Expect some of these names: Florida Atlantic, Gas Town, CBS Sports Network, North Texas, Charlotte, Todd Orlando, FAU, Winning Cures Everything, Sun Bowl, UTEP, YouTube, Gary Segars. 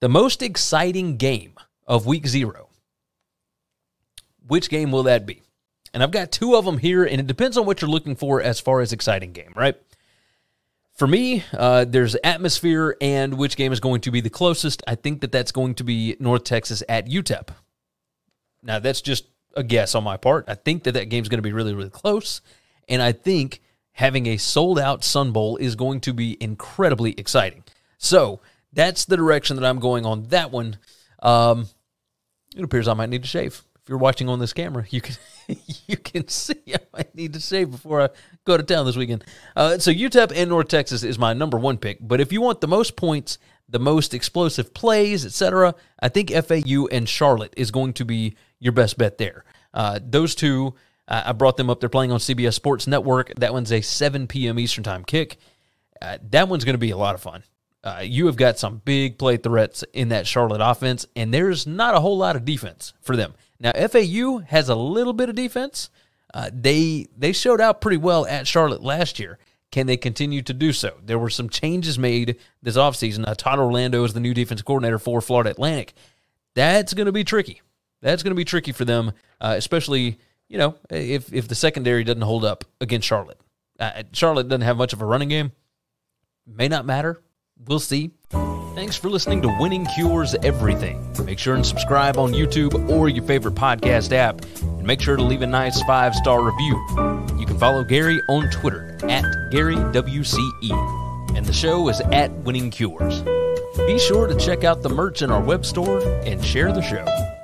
The most exciting game of week 0. Which game will that be? And I've got two of them here, and it depends on what you're looking for as far as exciting game, right? For me, there's atmosphere and which game is going to be the closest. I think that that's going to be North Texas at UTEP. Now, that's just a guess on my part. I think that that game's going to be really, really close, and I think having a sold-out Sun Bowl is going to be incredibly exciting. So that's the direction that I'm going on that one. It appears I might need to shave. If you're watching on this camera, you can see I might need to shave before I go to town this weekend. So UTEP and North Texas is my number 1 pick. But if you want the most points, the most explosive plays, etc., I think FAU and Charlotte is going to be your best bet there. Those two, I brought them up. They're playing on CBS Sports Network. That one's a 7 p.m. Eastern time kick. That one's going to be a lot of fun. You have got some big play threats in that Charlotte offense, and there's not a whole lot of defense for them. Now, FAU has a little bit of defense. They showed out pretty well at Charlotte last year. Can they continue to do so? There were some changes made this offseason. Todd Orlando is the new defense coordinator for Florida Atlantic. That's going to be tricky. That's going to be tricky for them, especially, you know, if the secondary doesn't hold up against Charlotte. Charlotte doesn't have much of a running game. May not matter. We'll see. Thanks for listening to Winning Cures Everything. Make sure and subscribe on YouTube or your favorite podcast app. And make sure to leave a nice 5-star review. You can follow Gary on Twitter at GaryWCE. And the show is at Winning Cures. Be sure to check out the merch in our web store and share the show.